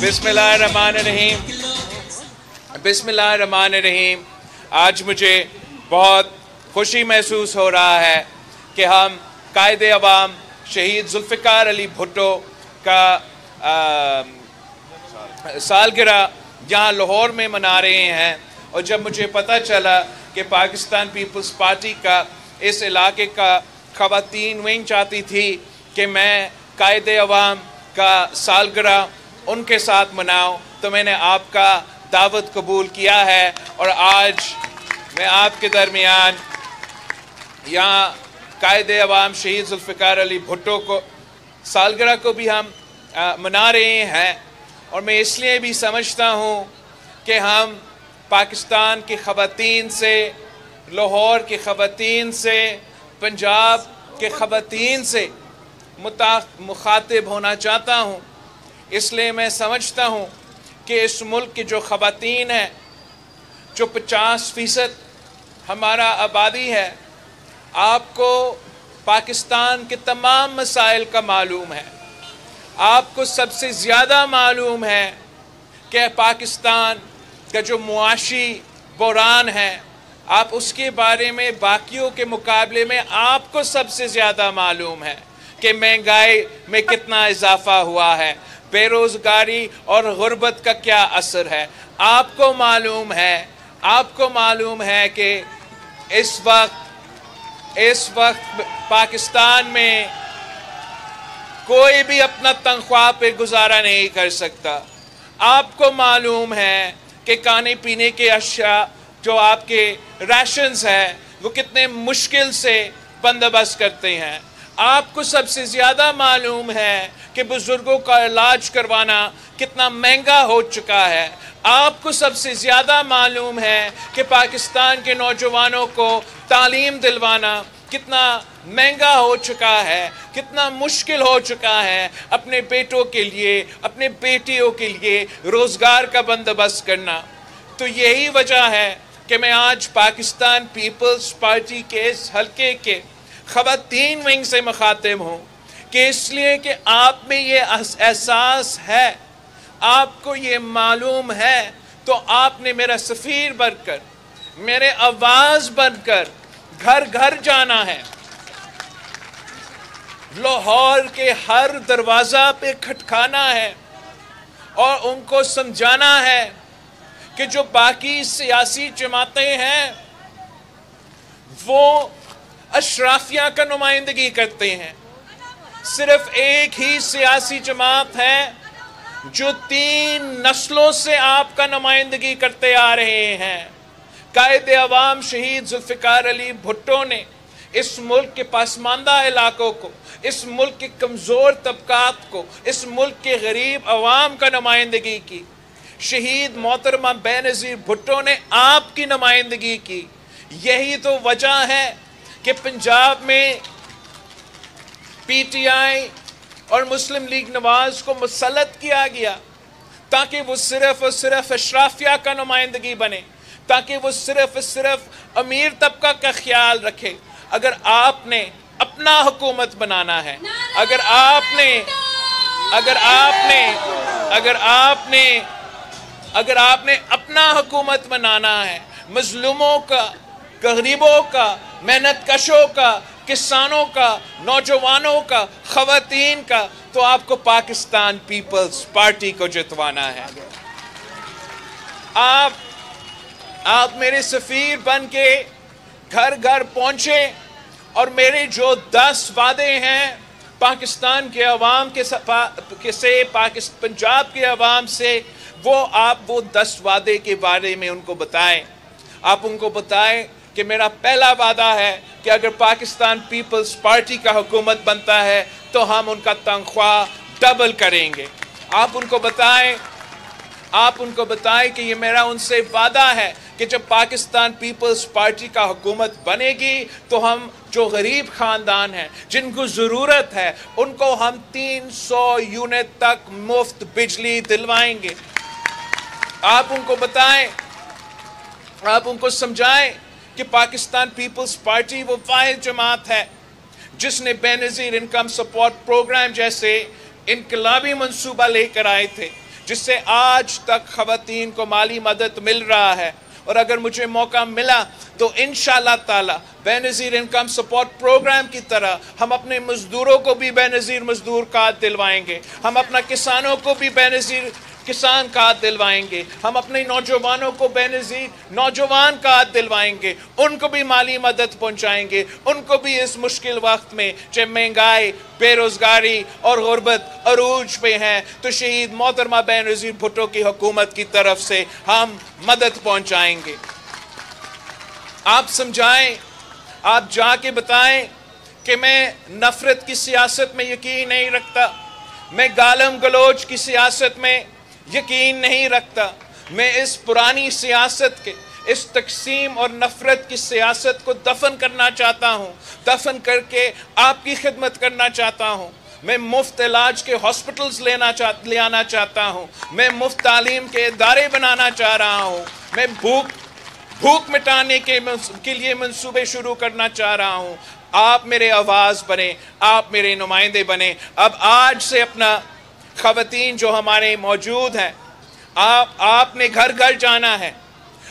बिस्मिल्लाहिर्रहमानिर्रहीम। आज मुझे बहुत खुशी महसूस हो रहा है कि हम कायदे अवाम शहीद जुल्फ़िकार अली भुट्टो का सालगिरह यहाँ लाहौर में मना रहे हैं। और जब मुझे पता चला कि पाकिस्तान पीपल्स पार्टी का इस इलाके का ख़वातीन विंग चाहती थी कि मैं कायदे अवाम का सालगिरह उनके साथ मनाऊं, तो मैंने आपका दावत कबूल किया है और आज मैं आपके दरमियान यहाँ कायदे अवाम शहीद जुल्फ़िकार अली भुट्टो को सालगिरह को भी हम मना रहे हैं। और मैं इसलिए भी समझता हूँ कि हम पाकिस्तान की ख़वातीन से, लाहौर की ख़वातीन से, पंजाब के ख़वातीन से मुखातिब होना चाहता हूँ। इसलिए मैं समझता हूँ कि इस मुल्क की जो ख़वातीन हैं, जो 50% हमारा आबादी है, आपको पाकिस्तान के तमाम मसाइल का मालूम है। आपको सबसे ज़्यादा मालूम है कि पाकिस्तान का जो मुआशी बहरान है, आप उसके बारे में बाकियों के मुकाबले में आपको सबसे ज़्यादा मालूम है कि महंगाई में कितना इजाफा हुआ है, बेरोज़गारी और गुर्बत का क्या असर है। आपको मालूम है, आपको मालूम है कि इस वक्त पाकिस्तान में कोई भी अपना तनख्वाह पे गुजारा नहीं कर सकता। आपको मालूम है कि खाने पीने के अशिया जो आपके राशंस हैं वो कितने मुश्किल से बंदोबस्त करते हैं। आपको सबसे ज़्यादा मालूम है कि बुज़ुर्गों का इलाज करवाना कितना महंगा हो चुका है। आपको सबसे ज़्यादा मालूम है कि पाकिस्तान के नौजवानों को तालीम दिलवाना कितना महंगा हो चुका है, कितना मुश्किल हो चुका है अपने बेटों के लिए, अपने बेटियों के लिए रोज़गार का बंदोबस्त करना। तो यही वजह है कि मैं आज पाकिस्तान पीपल्स पार्टी के इस हलके के ख़वातीन विंग से मुखातिब हूँ कि इसलिए कि आप में ये एहसास है, आपको ये मालूम है, तो आपने मेरा सफ़ीर बनकर, मेरे आवाज़ बनकर घर घर जाना है, लाहौर के हर दरवाज़ा पे खटखाना है और उनको समझाना है कि जो बाकी सियासी जमातें हैं वो अशराफिया का नुमाइंदगी करते हैं। सिर्फ एक ही सियासी जमात है जो 3 नस्लों से आपका नुमाइंदगी करते आ रहे हैं। कायदे अवाम शहीद जुल्फ़िकार अली भुट्टो ने इस मुल्क के पासमानदा इलाकों को, इस मुल्क के कमज़ोर तबकात को, इस मुल्क के गरीब अवाम का नुमाइंदगी की। शहीद मोहतरमा बेनज़ीर भुट्टो ने आपकी नुमाइंदगी की। यही तो वजह है कि पंजाब में PTI और मुस्लिम लीग नवाज़ को मुसलत किया गया ताकि वो सिर्फ़ और सिर्फ अशराफिया का नुमाइंदगी बने, ताकि वो सिर्फ़ और सिर्फ अमीर तबका का ख्याल रखे। अगर आपने अपना हुकूमत बनाना है, अगर आपने अपना हुकूमत बनाना है, मजलूमों का, गरीबों का, मेहनत कशों का, किसानों का, नौजवानों का, ख़वातीन का, तो आपको पाकिस्तान पीपल्स पार्टी को जितवाना है। आप मेरे सफ़ीर बन के घर घर पहुँचे और मेरे जो 10 वादे हैं पाकिस्तान के अवाम के से, पंजाब के अवाम से, वो आप वो 10 वादे के बारे में उनको बताएं। आप उनको बताएं कि मेरा पहला वादा है कि अगर पाकिस्तान पीपल्स पार्टी का हुकूमत बनता है तो हम उनका तनख्वाह डबल करेंगे। आप उनको बताएं कि ये मेरा उनसे वादा है कि जब पाकिस्तान पीपल्स पार्टी का हुकूमत बनेगी तो हम जो गरीब ख़ानदान हैं, जिनको ज़रूरत है, उनको हम 300 यूनिट तक मुफ्त बिजली दिलवाएंगे। आप उनको समझाएं कि पाकिस्तान पीपल्स पार्टी वो वाहिद जमात है जिसने बेनज़ीर इनकम सपोर्ट प्रोग्राम जैसे इनकलाबी मंसूबा लेकर आए थे, जिससे आज तक ख़वातीन को माली मदद मिल रहा है। और अगर मुझे मौका मिला तो इंशाल्लाह ताला बेनज़ीर इनकम सपोर्ट प्रोग्राम की तरह हम अपने मज़दूरों को भी बेनज़ीर मज़दूर कार्ड दिलवाएंगे, हम अपना किसानों को भी बेनज़ीर किसान कार्ड दिलवाएंगे, हम अपने नौजवानों को बेनज़ीर नौजवान कार्ड दिलवाएंगे, उनको भी माली मदद पहुंचाएंगे, उनको भी इस मुश्किल वक्त में जब महंगाई, बेरोज़गारी और गुरबत अरूज पे हैं तो शहीद मोहतरमा बेनज़ीर भुट्टो की हुकूमत की तरफ से हम मदद पहुंचाएंगे। आप समझाएं, आप जाके बताएं कि मैं नफ़रत की सियासत में यकीन नहीं रखता, मैं गालम गलोच की सियासत में यकीन नहीं रखता, मैं इस पुरानी सियासत के, इस तकसीम और नफ़रत की सियासत को दफन करना चाहता हूँ, दफन करके आपकी खिदमत करना चाहता हूँ। मैं मुफ्त इलाज के हॉस्पिटल्स ले आना चाहता हूँ, मैं मुफ्त तालीम के इदारे बनाना चाह रहा हूँ, मैं भूख मिटाने के लिए मंसूबे शुरू करना चाह रहा हूँ। आप मेरे आवाज़ बने, आप मेरे नुमाइंदे बने। अब आज से अपना ख़वातीन जो हमारे मौजूद हैं, आपने घर घर जाना है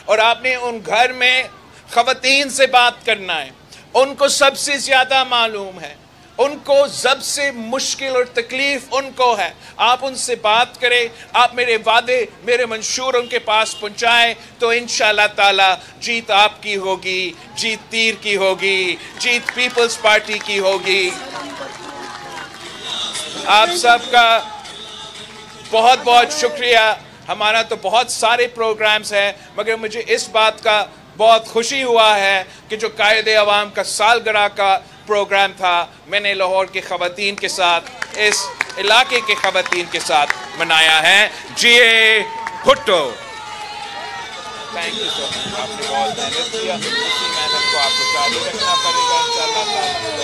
और आपने उन घर में ख़वातीन से बात करना है। उनको सबसे ज़्यादा मालूम है, उनको सबसे मुश्किल और तकलीफ़ उनको है। आप उनसे बात करें, आप मेरे वादे, मेरे मंशूर उनके पास पहुँचाएँ तो इंशाल्लाह ताला जीत आपकी होगी, जीत तीर की होगी, जीत पीपल्स पार्टी की होगी। आप सबका बहुत बहुत शुक्रिया। हमारा तो बहुत सारे प्रोग्राम्स हैं, मगर मुझे इस बात का बहुत खुशी हुआ है कि जो कायदे अवाम का सालगिरह का प्रोग्राम था, मैंने लाहौर के ख़वातीन के साथ, इस इलाके के ख़वातीन के साथ मनाया है। जिए भुट्टो। थैंक यू सर, आपने बहुत मेहनत किया, इसी मेहनत को आपको जारी रखना पड़ेगा।